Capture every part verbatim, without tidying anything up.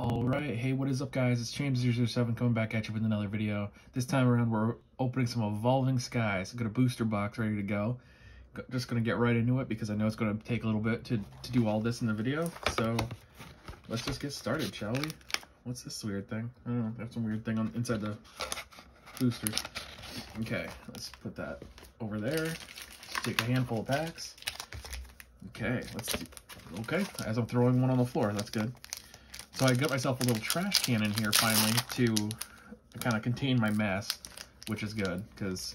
Alright, hey, what is up guys? It's James zero zero seven coming back at you with another video. This time around we're opening some Evolving Skies. I've got a booster box ready to go. Just going to get right into it because I know it's going to take a little bit to, to do all this in the video. So let's just get started, shall we? What's this weird thing? I don't know, I have some weird thing on inside the booster. Okay, let's put that over there. Let's take a handful of packs. Okay, let's do, okay, as I'm throwing one on the floor, that's good. So I got myself a little trash can in here finally to kind of contain my mess, which is good because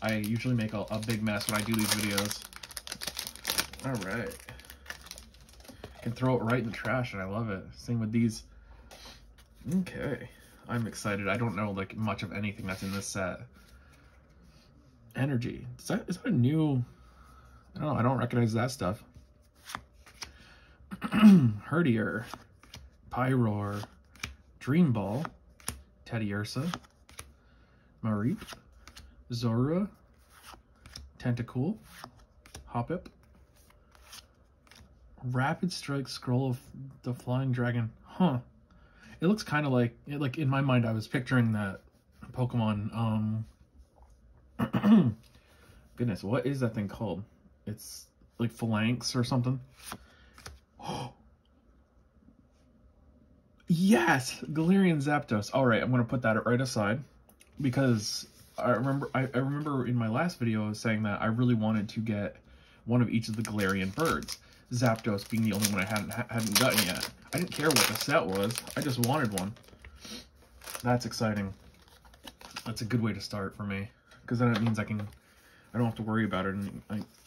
I usually make a, a big mess when I do these videos. Alright. I can throw it right in the trash and I love it. Same with these. Okay. I'm excited. I don't know like much of anything that's in this set. Energy. Is that, is that a new... I don't know. I don't recognize that stuff. Herdier. Pyroar, Dream Ball, Teddy Ursa, Mareep, Zorua, Tentacool, Hoppip, Rapid Strike Scroll of the Flying Dragon. Huh. It looks kind of like, it, like in my mind I was picturing that Pokemon, um, goodness, what is that thing called? It's like Phalanx or something. Oh. Yes, Galarian Zapdos. All right, I'm gonna put that right aside because I remember I, I remember in my last video I was saying that I really wanted to get one of each of the Galarian birds. Zapdos being the only one I hadn't hadn't gotten yet. I didn't care what the set was. I just wanted one. That's exciting. That's a good way to start for me because then it means I can I don't have to worry about it and,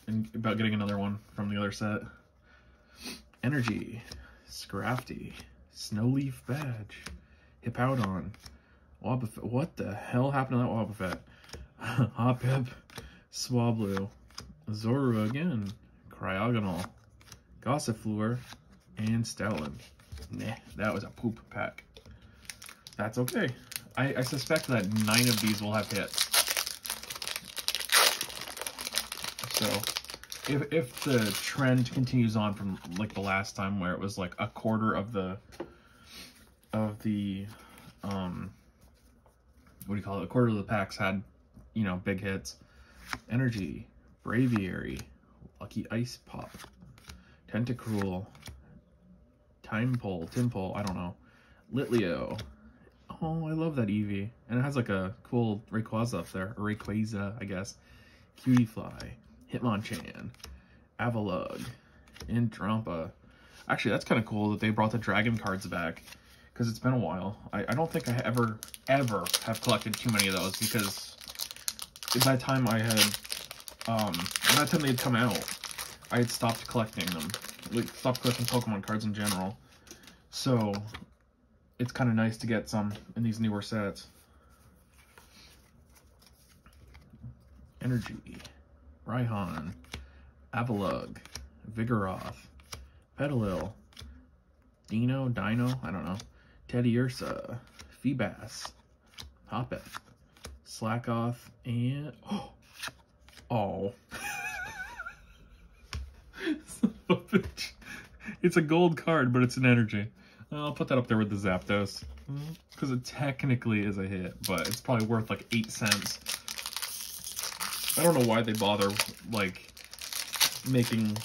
and about getting another one from the other set. Energy, Scrafty. Snowleaf Badge, Hippowdon, Wobbuffet. What the hell happened to that Wobbuffet? Hoppip, Swablu, Zorua again, Cryogonal, Gossifleur, and Stoutland. Nah, that was a poop pack. That's okay. I, I suspect that nine of these will have hits. So, if if the trend continues on from like the last time where it was like a quarter of the of the, um, what do you call it? A quarter of the packs had, you know, big hits. Energy, Braviary, Lucky Ice Pop, Tentacruel, Timpole, Timpole, I don't know, Litleo. Oh, I love that Eevee. And it has like a cool Rayquaza up there, or Rayquaza, I guess. Cutiefly, Hitmonchan, Avalug, and Trompa. Actually, that's kind of cool that they brought the dragon cards back. Because it's been a while. I, I don't think I ever, ever have collected too many of those because by the time I had, um, by the time they had come out, I had stopped collecting them. Like, stopped collecting Pokemon cards in general. So, it's kind of nice to get some in these newer sets. Energy, Raihan, Avalug, Vigoroth, Petalil, Dino, Dino, I don't know, Teddy Ursa, Feebas, Hoppip, Slackoth, and, oh, oh. It's a gold card, but it's an energy. I'll put that up there with the Zapdos, because it technically is a hit, but it's probably worth like eight cents. I don't know why they bother, like, making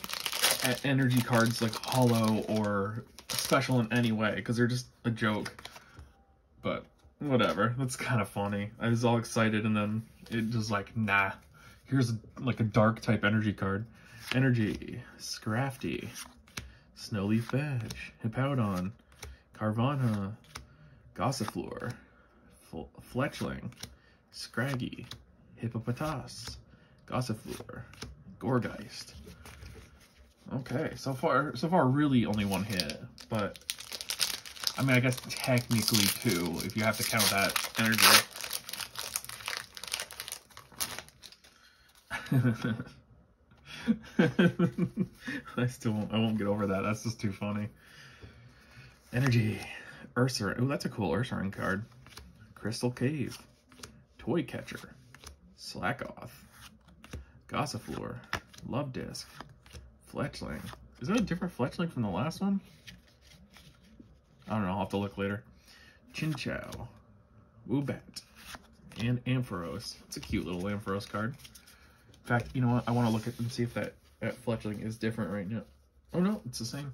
energy cards, like, hollow or special in any way, because they're just a joke. But, whatever. That's kind of funny. I was all excited, and then it just like, nah. Here's, like, a dark-type energy card. Energy. Scrafty. Snowleaf Badge. Hippowdon. Carvanha. Gossifleur. Fl Fletchling. Scraggy. Hippopotas, Gossifleur, Gorgeist. Okay, so far, so far, really only one hit, but I mean, I guess technically two, if you have to count that energy. I still, won't, I won't get over that. That's just too funny. Energy, Ursaring. Oh, that's a cool Ursaring card. Crystal Cave, Toy Catcher. Slackoth, Gossifleur, Love Disc, Fletchling. Is that a different Fletchling from the last one? I don't know, I'll have to look later. Chinchou, Woobat, and Ampharos. It's a cute little Ampharos card. In fact, you know what? I want to look at and see if that, that Fletchling is different right now. Oh no, it's the same.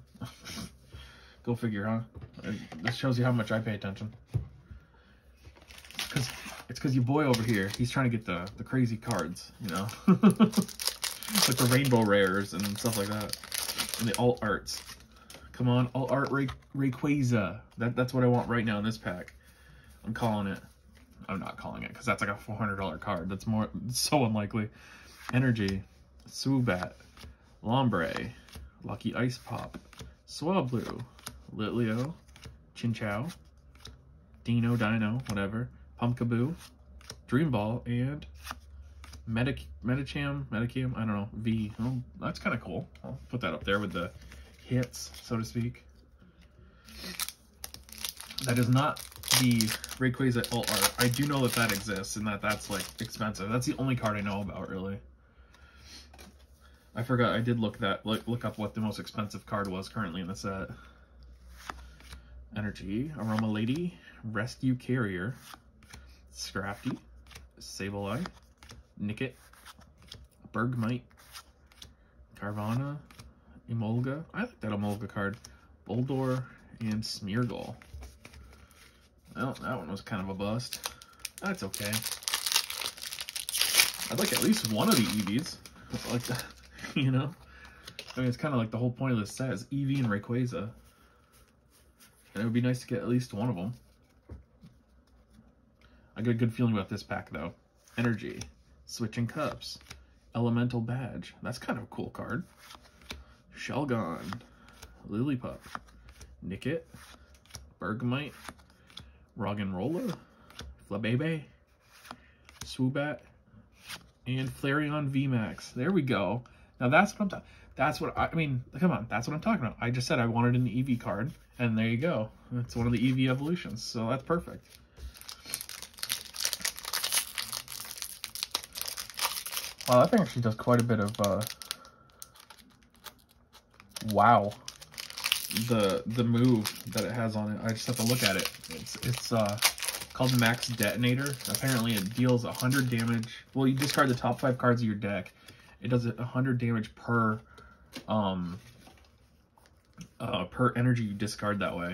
Go figure, huh? This shows you how much I pay attention. Because it's because your boy over here, he's trying to get the, the crazy cards, you know? Like the rainbow rares and stuff like that. And the alt arts. Come on, alt art Ray, Rayquaza. That, that's what I want right now in this pack. I'm calling it. I'm not calling it because that's like a four hundred dollar card. That's more, so unlikely. Energy, Swoobat, Lombre, Lucky Ice Pop, Swablu, Litleo, Chinchou, Dino, Dino, whatever, Pumpkaboo, Dream Ball, and Medic Medicham, Medicam, I don't know, V. Oh, that's kind of cool. I'll put that up there with the hits, so to speak. That is not the Rayquaza alt art. I do know that that exists and that that's like expensive. That's the only card I know about, really. I forgot, I did look that look, look up what the most expensive card was currently in the set. Energy, Aroma Lady, Rescue Carrier, Scrafty, Sableye, Nickit, Bergmite, Carvanha, Emolga, I like that Emolga card, Boldor, and Smeargle. Well, that one was kind of a bust. That's okay. I'd like at least one of the Eevees. I like that. You know? I mean, it's kind of like the whole point of this set is Eevee and Rayquaza. And it would be nice to get at least one of them. I got a good feeling about this pack, though. Energy. Switching Cups. Elemental Badge. That's kind of a cool card. Shelgon. Lillipup. Nickit. Bergmite. Roggenrola. Flabébé. Swoobat. And Flareon V max. There we go. Now that's what I'm talking. That's what I, I mean. Come on, that's what I'm talking about. I just said I wanted an Eevee card, and there you go. It's one of the Eevee evolutions, so that's perfect. Wow, that thing actually does quite a bit of. Uh... Wow, the the move that it has on it. I just have to look at it. It's it's uh called Max Detonator. Apparently, it deals a hundred damage. Well, you discard the top five cards of your deck. It does one hundred damage per um, uh, per energy you discard that way.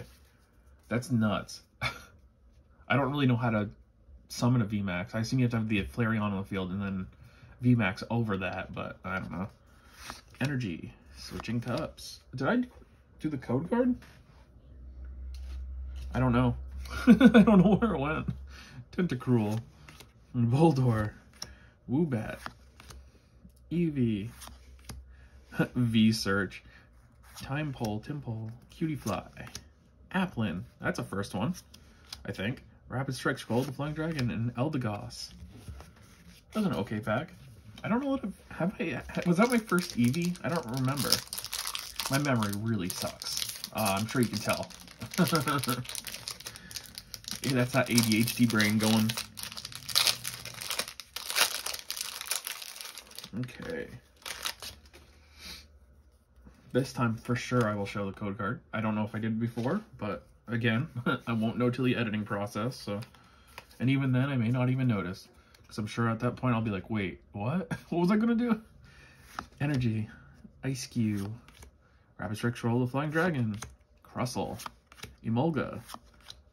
That's nuts. I don't really know how to summon a V max. I assume you have to have the Flareon on the field and then V max over that, but I don't know. Energy. Switching Cups. Did I do the code card? I don't know. I don't know where it went. Tentacruel. Boldor. Woobat. Eevee, V-Search, Tympole, Timpole, Cutiefly, Applin, that's a first one, I think, Rapid Strike Scroll, the Flying Dragon, and Eldegoss. That was an okay pack. I don't know what, I, have I, was that my first Eevee? I don't remember. My memory really sucks. Uh, I'm sure you can tell. Hey, that's that A D H D brain going. Okay. This time, for sure, I will show the code card. I don't know if I did before, but again, I won't know till the editing process, so... And even then, I may not even notice. Because I'm sure at that point, I'll be like, wait, what? What was I going to do? Energy. Ice Cube. Rapid Strike Troll, the Flying Dragon. Crustle. Emolga.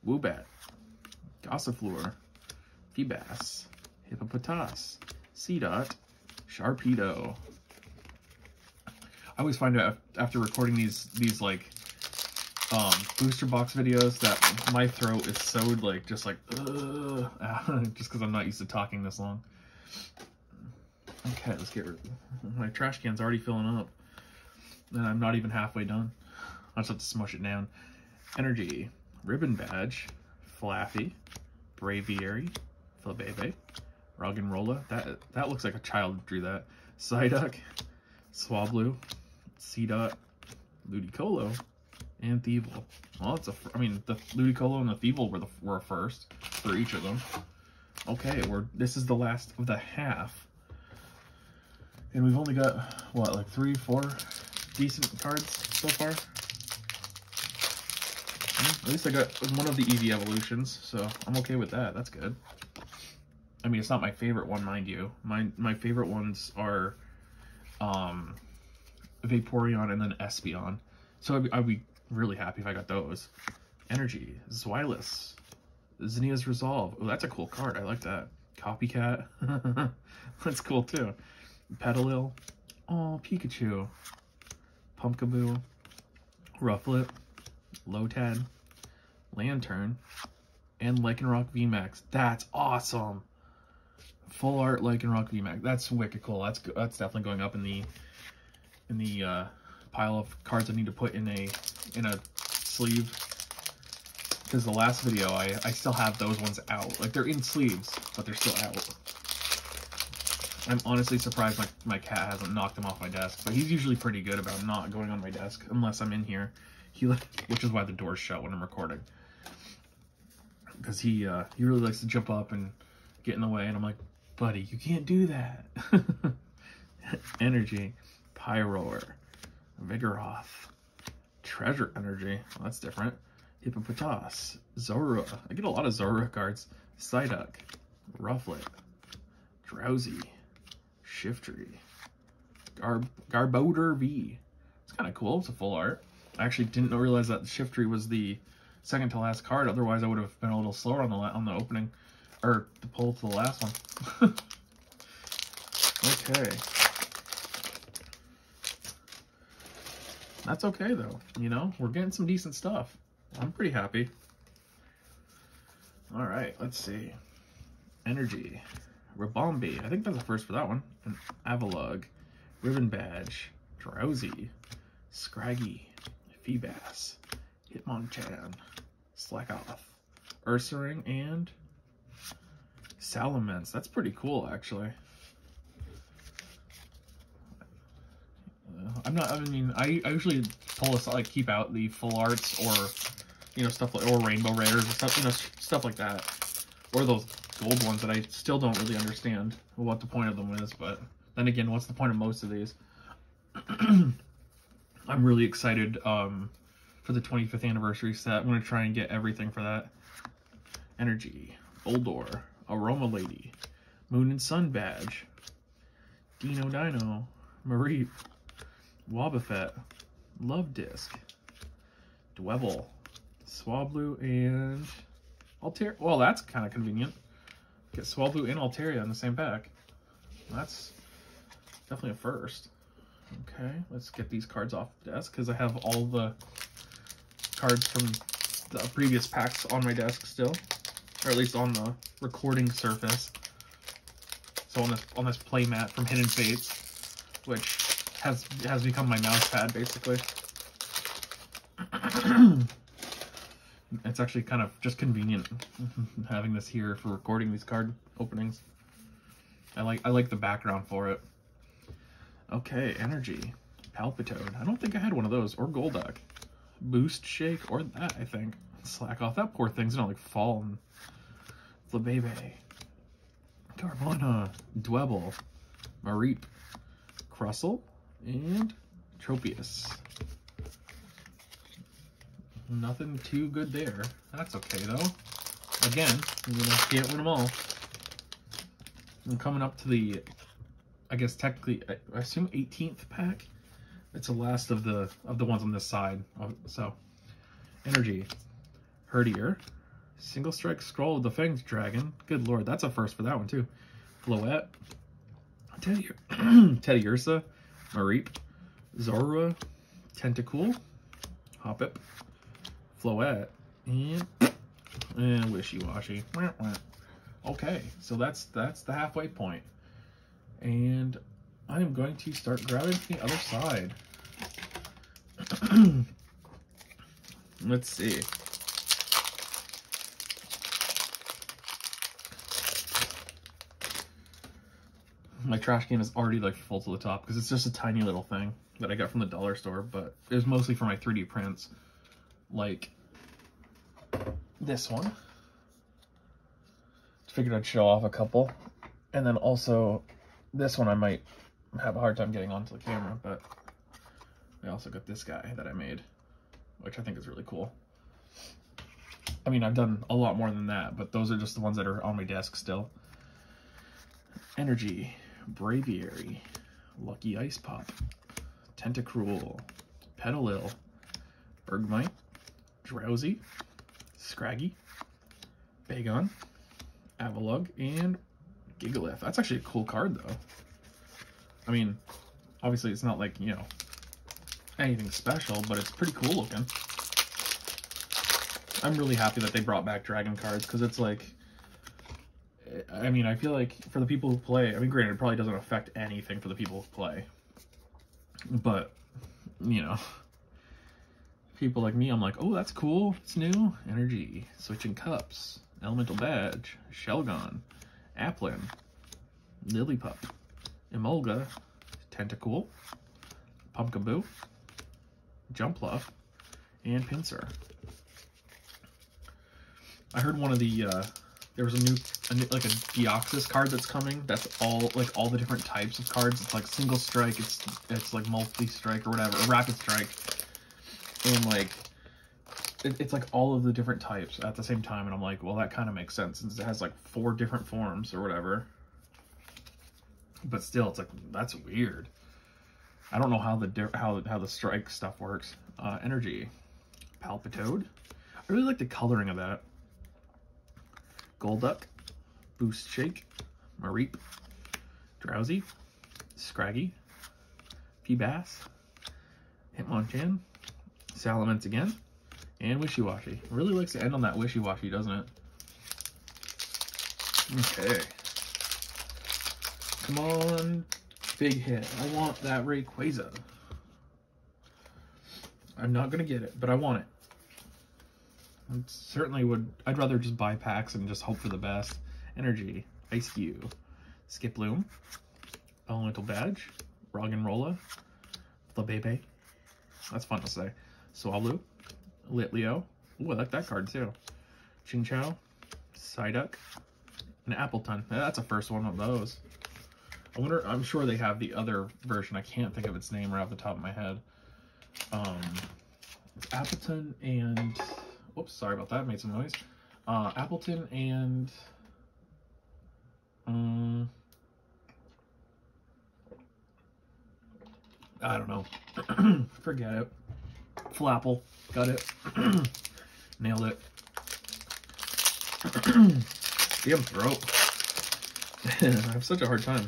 Woobat. Gossifleur. Feebas. Hippopotas. Psyduck. Sharpedo. I always find out after recording these these like um, booster box videos that my throat is so like just like ugh, just because I'm not used to talking this long. Okay, let's get rid. My trash can's already filling up, and I'm not even halfway done. I just have to smush it down. Energy, Ribbon Badge, Flaffy, Braviary, Flabébé. Roggenrola, that that looks like a child drew that. Psyduck, Swablu, Seedot, Ludicolo, and Thievul. Well, it's a, I mean, the Ludicolo and the Thievul were the were first for each of them. Okay, we're this is the last of the half, and we've only got what like three, four decent cards so far. At least I got one of the easy evolutions, so I'm okay with that. That's good. I mean, it's not my favorite one, mind you. My my favorite ones are um, Vaporeon and then Espeon. So I'd, I'd be really happy if I got those. Energy, Zweilous, Zinnia's Resolve. Oh, that's a cool card. I like that. Copycat. That's cool too. Petalil. Oh, Pikachu. Pumpkaboo. Rufflet. Lotad. Lantern. And Lycanroc V MAX. That's awesome. Full art Lycanroc V MAX. That's wicked cool. That's that's definitely going up in the in the uh, pile of cards I need to put in a in a sleeve. Because the last video, I I still have those ones out. Like they're in sleeves, but they're still out. I'm honestly surprised my my cat hasn't knocked them off my desk. But he's usually pretty good about not going on my desk unless I'm in here. He, which is why the door's shut when I'm recording. Because he uh, he really likes to jump up and get in the way, and I'm like, buddy, you can't do that. Energy, Pyroar, Vigoroth, Treasure Energy, well, that's different. Hippopotas, Zorua, I get a lot of Zorua cards. Psyduck, Rufflet, Drowsy, Shiftry, Garb Garbodor V. It's kind of cool, it's a full art. I actually didn't realize that Shiftry was the second to last card, otherwise I would have been a little slower on the on the opening, or the pull to the last one. Okay. That's okay though, you know? We're getting some decent stuff. I'm pretty happy. Alright, let's see. Energy. Ribombee, I think that's a first for that one. And Avalug. Ribbon Badge. Drowsy. Scraggy. Feebas. Hitmonchan, Slackoth, Ursaring, and Salamence. That's pretty cool, actually. I'm not. I mean, I, I usually pull aside, like keep out the full arts or, you know, stuff like or rainbow rares and stuff, you know, stuff like that, or those gold ones that I still don't really understand what the point of them is. But then again, what's the point of most of these? I'm really excited. Um. For the twenty-fifth anniversary set. I'm going to try and get everything for that. Energy. Boldor. Aroma Lady. Moon and Sun Badge. Dino Dino. Mareep. Wobbuffet. Love Disc. Dwebble. Swablu and Altaria. Well, that's kind of convenient. Get Swablu and Altaria in the same pack. That's definitely a first. Okay, let's get these cards off the desk because I have all the cards from the previous packs on my desk still, or at least on the recording surface. So on this on this playmat from Hidden Fates, which has has become my mouse pad basically. It's actually kind of just convenient having this here for recording these card openings. I like I like the background for it. Okay, energy, Palpitoad. I don't think I had one of those or Golduck. Boost Shake, or that, I think. Slack off. That poor thing's gonna like fall. And... Flabébé. Carvanha. Dwebble. Mareep. Crustle. And Tropius. Nothing too good there. That's okay, though. Again, I'm gonna can't win them all. I'm coming up to the, I guess technically, I assume eighteenth pack? It's the last of the of the ones on this side. So, energy, Herdier, Single Strike Scroll of the Fanged Dragon. Good lord, that's a first for that one too. Floette, Teddy, Teddy Ursa, Mareep, Zorua, Tentacool, Hoppip, Floette, and, and Wishiwashi. Okay, so that's that's the halfway point, and. I am going to start grabbing the other side. Let's see. My trash can is already like full to the top because it's just a tiny little thing that I got from the dollar store, but it was mostly for my three D prints. Like this one. Just figured I'd show off a couple. And then also this one I might have a hard time getting onto the camera, but I also got this guy that I made, which I think is really cool. I mean, I've done a lot more than that, but those are just the ones that are on my desk still. Energy, Braviary, Lucky Ice Pop, Tentacruel, Petalil, Bergmite, Drowsy, Scraggy, Bagon, Avalug, and Gigalith. That's actually a cool card, though. I mean, obviously it's not like, you know, anything special, but it's pretty cool looking. I'm really happy that they brought back Dragon cards, because it's like, I mean, I feel like for the people who play, I mean, granted, it probably doesn't affect anything for the people who play, but, you know, people like me, I'm like, oh, that's cool, it's new. Energy, Switching Cups, Elemental Badge, Shelgon, Applin, Lillipup, Emolga, Tentacool, Pumpkaboo, Jumpluff, and Pinsir. I heard one of the, uh, there was a new, a new, like a Deoxys card that's coming. That's all, like all the different types of cards. It's like single strike, it's, it's like multi-strike or whatever, or rapid strike. And like, it, it's like all of the different types at the same time. And I'm like, well, that kind of makes sense since it has like four different forms or whatever. But still, it's like, that's weird. I don't know how the, how, how the strike stuff works. Uh, energy, Palpitoad. I really like the coloring of that. Golduck, Boost Shake, Mareep, Drowsy, Scraggy, Feebas, Hitmonchan, Salamence again, and Wishiwashi. Really likes to end on that Wishiwashi, doesn't it? Okay. Come on, big hit. I want that Rayquaza. I'm not gonna get it, but I want it. I certainly would. I'd rather just buy packs and just hope for the best. Energy, Ice Cube, Skiploom, Elemental Badge, Roggenrola, Flabébé. That's fun to say. Swablu, Litleo. Ooh, I like that card too. Chinchou, Psyduck, and Appleton. That's a first one of those. I wonder. I'm sure they have the other version. I can't think of its name right off the top of my head. Um, it's Appleton and. Oops, sorry about that, made some noise. Uh, Appleton and... Um, I don't know. Forget it. Flapple. Got it. Nailed it. Damn throat. I have such a hard time.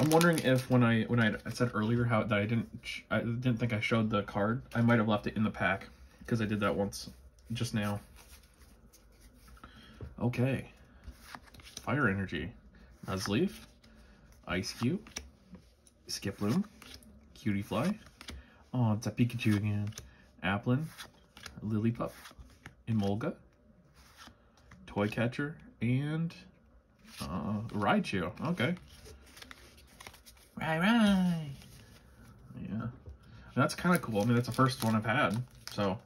I'm wondering if when I when I said earlier how that I didn't I didn't think I showed the card, I might have left it in the pack. Because I did that once, just now. Okay. Fire Energy. Nuzleaf. Ice Cube. Skiploom. Cutiefly. Oh, it's a Pikachu again. Applin. Lillipup. Emolga. Toy Catcher. And... Uh, Raichu. Okay. Right, right. Yeah. That's kind of cool. I mean, that's the first one I've had. So...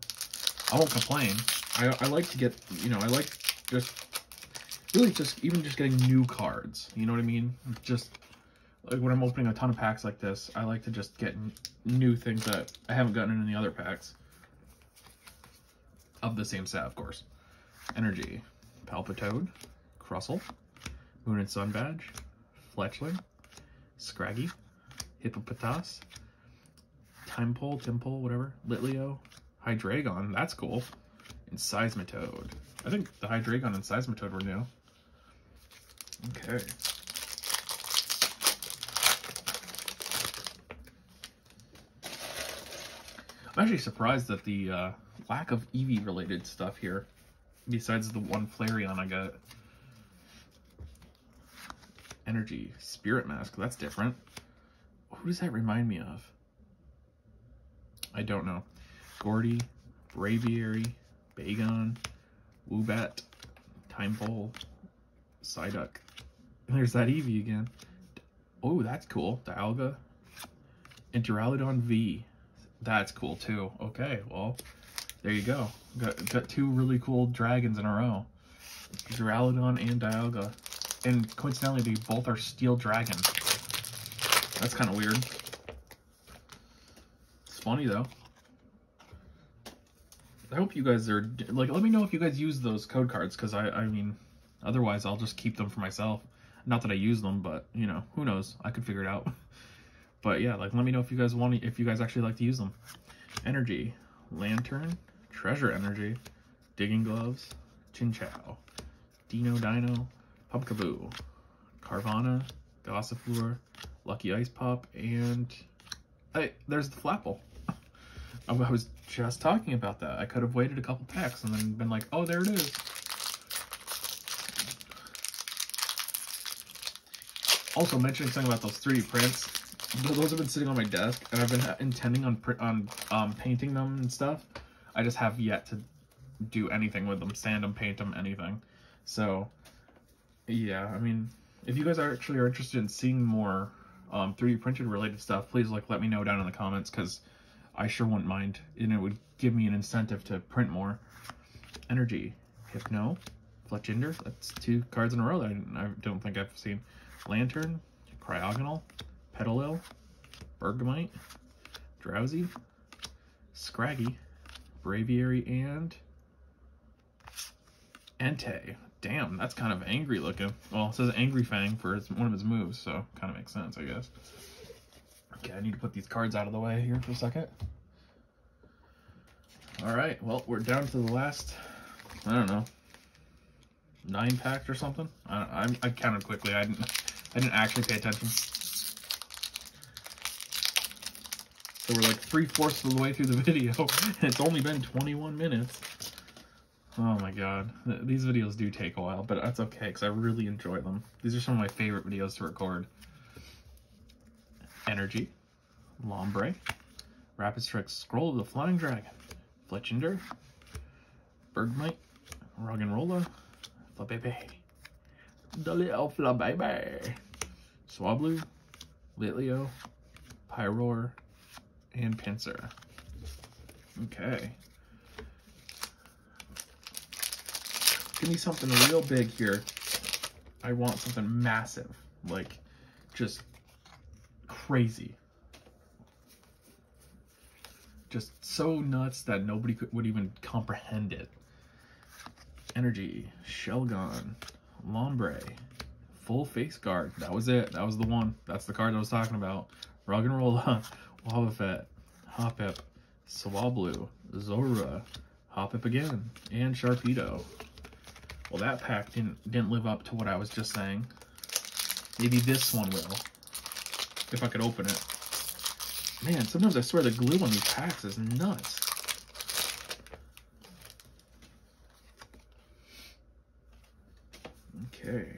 I won't complain. I, I like to get, you know, I like just, really just, even just getting new cards, you know what I mean? Just, like when I'm opening a ton of packs like this, I like to just get new things that I haven't gotten in any other packs. Of the same set, of course. Energy, Palpitoad, Crustle, Moon and Sun Badge, Fletchling, Scraggy, Hippopotas, Tympole, Timpole, whatever, Litleo, Hydreigon, that's cool. And Seismitoad. I think the Hydreigon and Seismitoad were new. Okay. I'm actually surprised at the uh, lack of Eevee related stuff here. Besides the one Flareon I got. Energy. Spirit Mask, that's different. Who does that remind me of? I don't know. Gordy, Braviary, Bagon, Woobat, Tympole, Psyduck. And there's that Eevee again. Oh, that's cool. Dialga. Duraludon V. That's cool too. Okay, well, there you go. Got, got two really cool dragons in a row. Duraludon and Dialga. And coincidentally, they both are steel dragons. That's kind of weird. It's funny though. I hope you guys are, like, let me know if you guys use those code cards, because I, I mean, otherwise I'll just keep them for myself. Not that I use them, but, you know, who knows? I could figure it out. But yeah, like, let me know if you guys want to, if you guys actually like to use them. Energy, Lantern, Treasure Energy, Digging Gloves, Chinchou, Dino Dino, Pumpkaboo, Carvanha, Gossifleur, Lucky Ice Pop, and hey, there's the Flapple. I was just talking about that. I could have waited a couple packs and then been like, oh, there it is. Also mentioning something about those three D prints. Those have been sitting on my desk, and I've been intending on print, on um, painting them and stuff. I just have yet to do anything with them, sand them, paint them, anything. So, yeah, I mean, if you guys are actually are interested in seeing more um, three D printed related stuff, please like let me know down in the comments, because I sure wouldn't mind, and it would give me an incentive to print more. Energy, Hypno, Fletchling. That's two cards in a row that I, didn't, I don't think I've seen. Lantern, Cryogonal, Petalil, Bergmite, Drowsy, Scraggy, Braviary, and Entei. Damn, that's kind of angry looking. Well, it says Angry Fang for his, one of his moves, so kind of makes sense, I guess. Okay, I need to put these cards out of the way here for a second. Alright, well, we're down to the last, I don't know, nine packs or something? I, don't, I, I counted quickly. I didn't, I didn't actually pay attention. So we're like three-fourths of the way through the video, and it's only been twenty-one minutes. Oh my god. These videos do take a while, but that's okay, because I really enjoy them. These are some of my favorite videos to record. Energy, Lombre, Rapid Strike Scroll of the Flying Dragon, Fletchling, Bergmite, Roggenrola, Flabébé, the little Flabébé, Swablu, Litleo, Pyroar, and Pinsir. Okay. Give me something real big here. I want something massive, like just crazy. Just so nuts that nobody could, would even comprehend it. Energy, Shelgon, Lombre, Full Face Guard. That was it. That was the one. That's the card I was talking about. Roggenrola, Wobbuffet, Hoppip, Swablu, Zorua, Hoppip again, and Sharpedo. Well, that pack didn't, didn't live up to what I was just saying. Maybe this one will, if I could open it. Man, sometimes I swear the glue on these packs is nuts. Okay.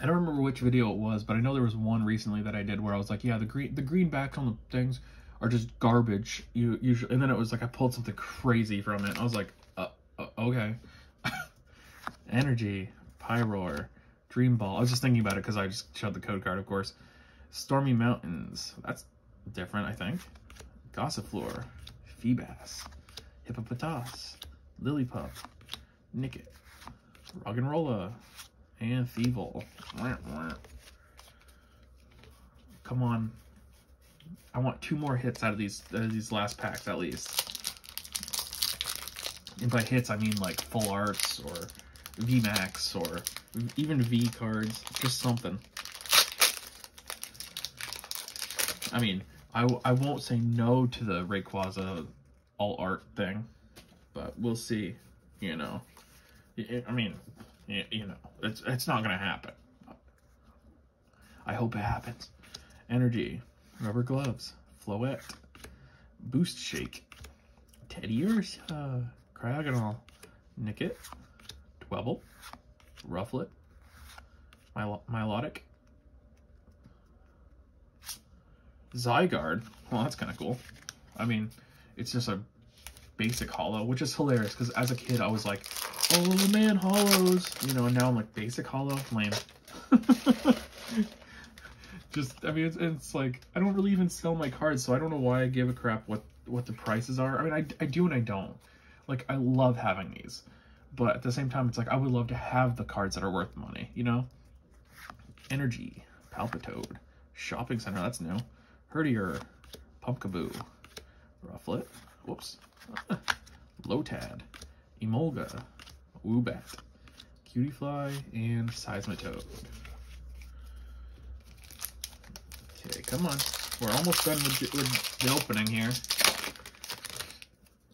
I don't remember which video it was, but I know there was one recently that I did where I was like, yeah, the green the greenbacks on the things are just garbage. You usually, and then it was like I pulled something crazy from it. I was like, okay. Energy, Pyroar, Dream Ball. I was just thinking about it because I just showed the code card, of course. Stormy Mountains. That's different, I think. Gossifleur, Feebas, Hippopotas, Lillipup, Nicket, Roggenrola, and Thievul. Come on. I want two more hits out of these out of these last packs at least. And by hits, I mean like full arts or V max or even V cards, just something. I mean, I, w I won't say no to the Rayquaza all art thing, but we'll see, you know. I mean, you know, it's, it's not going to happen. I hope it happens. Energy, Rubber Gloves, Floette, Boost Shake, Teddy Ursa, Cryogonal, Nicket, Dwebble, Rufflet, Mylo Milotic, Zygarde. Well, that's kind of cool. I mean, it's just a basic holo, which is hilarious because as a kid I was like, oh man, holos, you know, and now I'm like, basic holo, lame. Just, I mean, it's, it's like, I don't really even sell my cards, so I don't know why I give a crap what, what the prices are. I mean, I, I do and I don't. Like, I love having these, but at the same time, it's like, I would love to have the cards that are worth money, you know? Energy, Palpitoad, Shopping Center, that's new, Herdier, Pumpkaboo, Rufflet, Whoops. Lotad, Emolga, Woobat, Cutiefly, and Seismitoad. Okay, come on. We're almost done with the, with the opening here.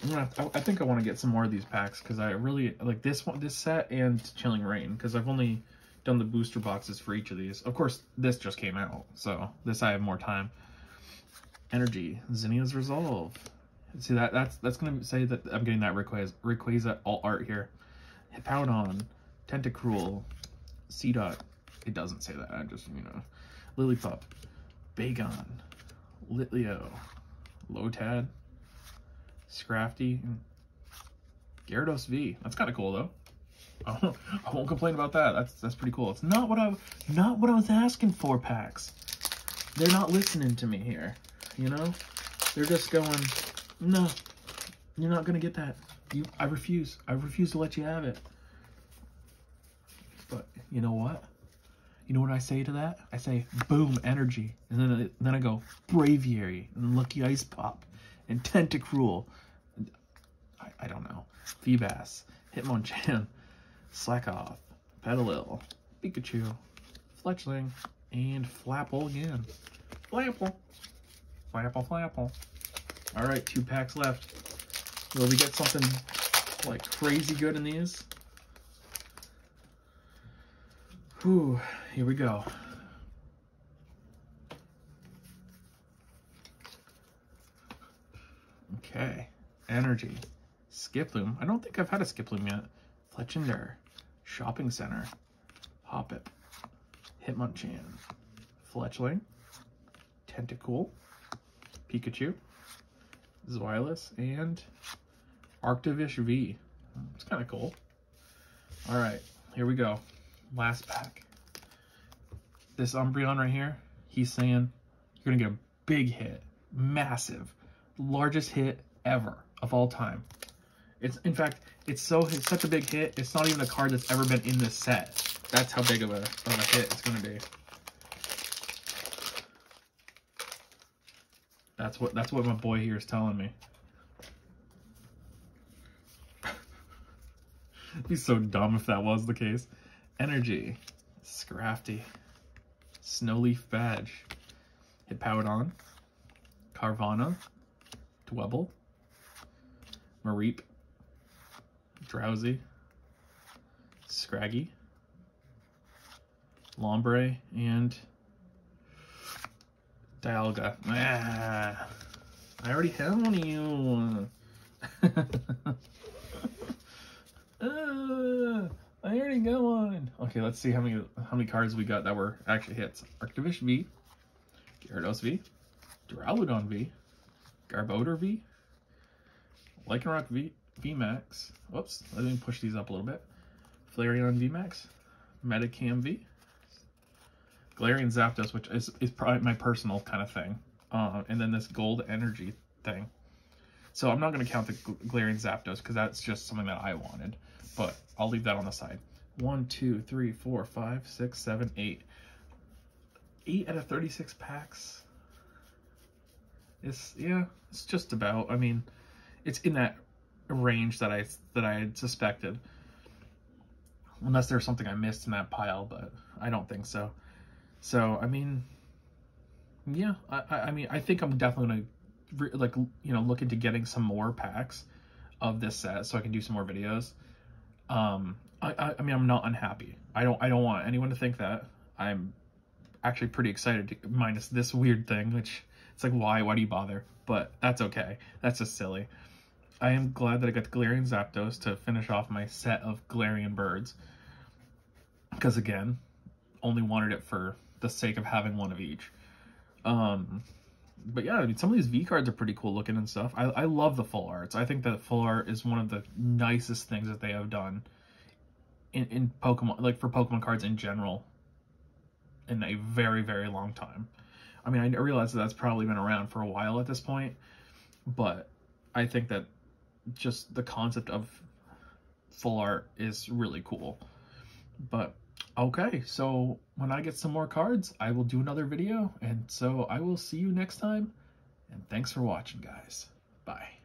I'm gonna, I, I think I want to get some more of these packs because I really like this one, this set, and Chilling Rain, because I've only done the booster boxes for each of these. Of course, this just came out, so this I have more time. Energy, Zinnia's Resolve. See that that's that's gonna say that I'm getting that Rayquaza, Rayquaza alt art here. Hippowdon, Tentacruel, Psyduck. It doesn't say that. I just you know, Lillipup, Bagon, Litleo, Lotad, Scrafty, and Gyarados V. That's kind of cool though. Oh, I won't complain about that. That's that's pretty cool. It's not what I not what I was asking for. Packs. They're not listening to me here. You know, they're just going. No, you're not gonna get that. You, I refuse. I refuse to let you have it. But you know what? You know what I say to that? I say, boom, energy, and then and then I go Braviary and Lucky Ice Pop and Tentacruel. And I I don't know. Feebas, Hitmonchan, Slackoth, Petalil, Pikachu, Fletchling, and Flapple again. Flapple, Flapple, Flapple. All right, two packs left. Will we get something like crazy good in these? Whew, here we go. Okay, energy. Skiploom. I don't think I've had a Skiploom yet. Fletchender. Shopping Center. Hoppip. Hitmonchan. Fletchling. Tentacool. Pikachu. Zweilous, and Arctovish V. It's kind of cool. All right, here we go. Last pack. This Umbreon right here, he's saying you're going to get a big hit. Massive. Largest hit ever of all time. It's in fact, it's so it's such a big hit, it's not even a card that's ever been in this set. That's how big of a, of a hit it's going to be. That's what that's what my boy here is telling me. It'd be so dumb if that was the case. Energy, Scrafty, Snowleaf Badge, Hippowdon, Carvanha, Dwebble, Mareep, Drowsy, Scraggy, Lombre, and Dialga. Ah, I already have one of you. ah, I already got one. Okay, let's see how many how many cards we got that were actually hits. Arctovish V, Gyarados V, Duraludon V, Garbodor V, Lycanroc V VMAX. Whoops, let me push these up a little bit. Flareon V MAX, Metacam V. Galarian Zapdos, which is, is probably my personal kind of thing. Uh, and then this gold energy thing. So I'm not going to count the Galarian Zapdos because that's just something that I wanted. But I'll leave that on the side. One, two, three, four, five, six, seven, eight. Eight out of thirty-six packs. It's, yeah, it's just about. I mean, it's in that range that I, that I had suspected. Unless there's something I missed in that pile, but I don't think so. So, I mean, yeah, I, I mean, I think I'm definitely going to, like, you know, look into getting some more packs of this set so I can do some more videos. Um, I, I, I mean, I'm not unhappy. I don't, I don't want anyone to think that. I'm actually pretty excited, to, minus this weird thing, which it's like, why, why do you bother? But that's okay. That's just silly. I am glad that I got the Galarian Zapdos to finish off my set of Galarian birds. Because, again, only wanted it for the sake of having one of each. Um, but yeah, I mean, some of these V cards are pretty cool looking and stuff. I, I love the full arts. I think that full art is one of the nicest things that they have done in, in Pokemon, like for Pokemon cards in general, in a very, very long time. I mean, I realize that that's probably been around for a while at this point, but I think that just the concept of full art is really cool. But okay, so when I get some more cards, I will do another video, and so I will see you next time, and thanks for watching, guys. Bye.